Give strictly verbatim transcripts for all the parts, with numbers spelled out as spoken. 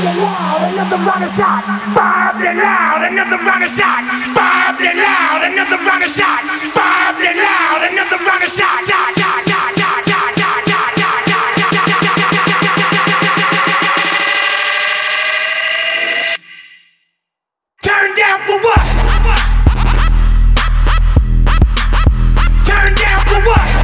the wall, another rocket shot, fired it loud, another rocket shot, fired it loud, another rocket shot, fired it loud, another rocket shot, shot, shot, shot, shot, shot, shot, shot, shot, shot, shot. Turn down for what? Turn down for what?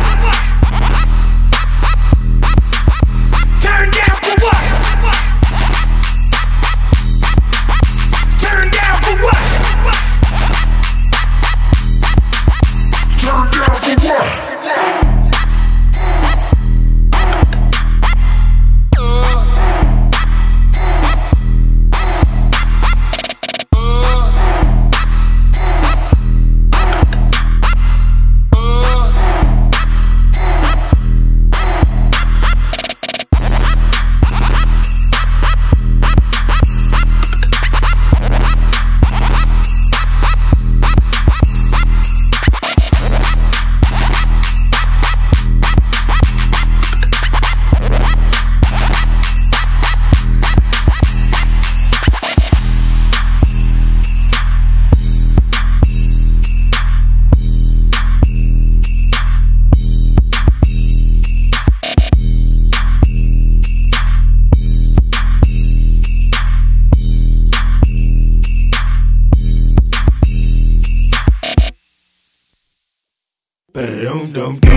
Dum dum dum.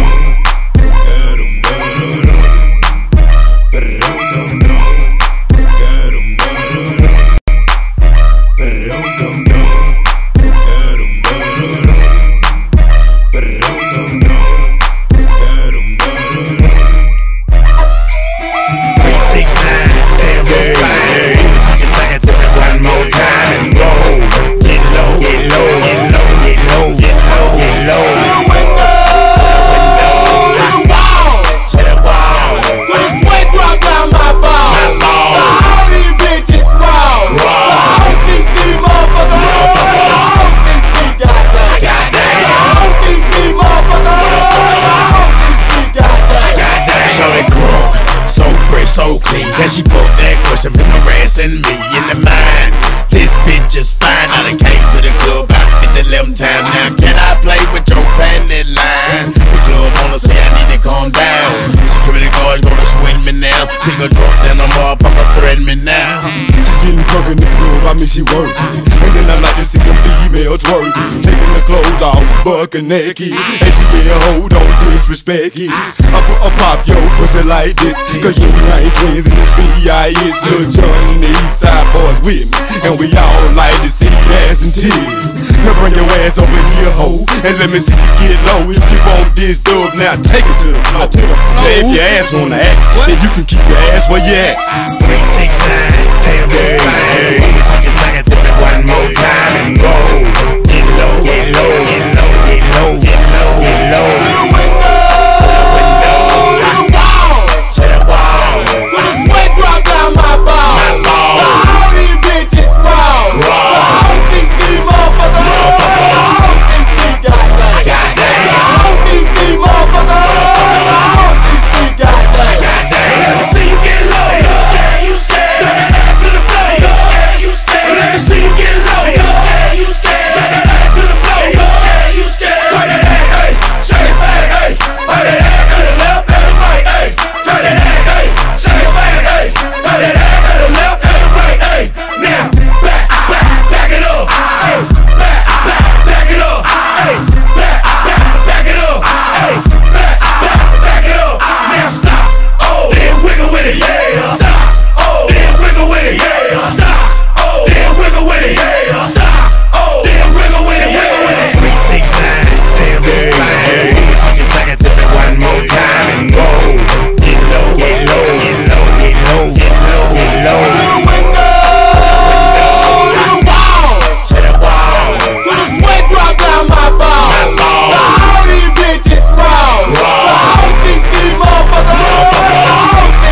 Cause she put that question between her ass and me in the mind. This bitch is fine. I done came to the club about fifty eleven times. Now can I play with your panty line? The club wanna say I need to calm down. She coming to guards, gonna swing me now. Pick her drop down on bar, papa threaten me now. She getting drunk in the club, I mean she work. And then I like to see them females work, taking the clothes off, bucking naked. And she get hold on, disrespect it. I put a pop yo pussy like this, cause you ain't twins in this B I S Lil' John and the East Side boys with me, and we all like to see ass and tears. Now bring your ass over here, ho, and let me see you get low. If you want this dub, now take it to the floor. Now if your ass wanna act, then you can keep your ass where you at. three six nine, tell me fine. She can suck it to me one more time and go. Get low, get low, get low, get low, get low, get low. To the window, to the window, to the wall, to the wall. To the sweat drop down my ball, my ball. All these bitches raw, raw.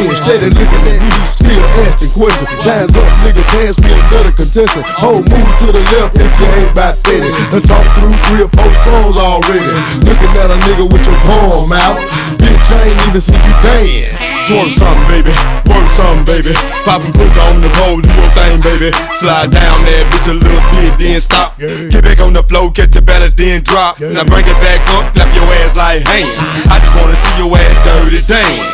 Instead of looking at me, still asking question. Lines up, nigga, pants being gutter contestant. Ho, move to the left if you ain't about steady. I talk through three or four songs already. Looking at a nigga with your palm out. Bitch, I ain't even see you dance. Twerk something, baby. Work something, baby. Poppin' pussy on the pole, do your thing, baby. Slide down that bitch a little bit, then stop. Get back on the floor, catch your balance, then drop. Now bring it back up, clap your ass like hands. I just wanna see your ass dirty dance.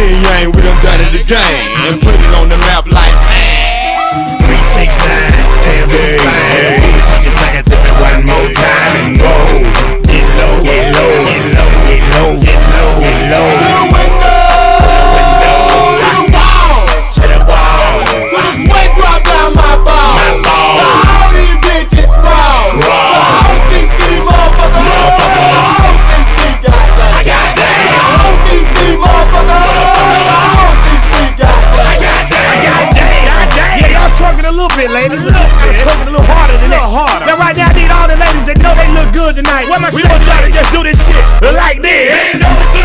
Yeah, you ain't with them down in the game. And put it on the map like man. three six nine, damn, yeah. She can suck it to me one more time and go. Get low, get low, get low, get low, get low, get low. To the window, to the window, to the wall, to the wall. To the sweat drop down my ball, my ball. All these bitches raw, raw. I don't think these motherfuckers, motherfuckers. I don't think these got that, I got that. I don't think these motherfuckers, motherfuckers. I don't think these got that, I got that, I got that, I got that. Yeah, y'all twerking a little bit, ladies. Twerking a little harder than that. Now right now I need all the ladies that know they look good tonight. What my shit? We don't try to just do this shit like this.